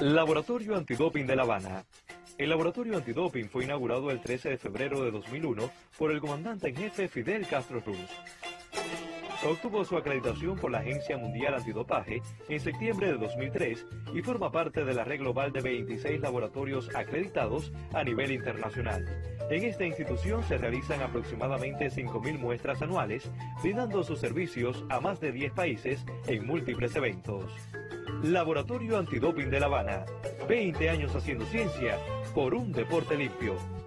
Laboratorio Antidoping de La Habana. El Laboratorio Antidoping fue inaugurado el 13 de febrero de 2001 por el comandante en jefe Fidel Castro Ruz. Obtuvo su acreditación por la Agencia Mundial Antidopaje en septiembre de 2003 y forma parte de la red global de 26 laboratorios acreditados a nivel internacional. En esta institución se realizan aproximadamente 5.000 muestras anuales, brindando sus servicios a más de 10 países en múltiples eventos. Laboratorio Antidoping de La Habana, 20 años haciendo ciencia por un deporte limpio.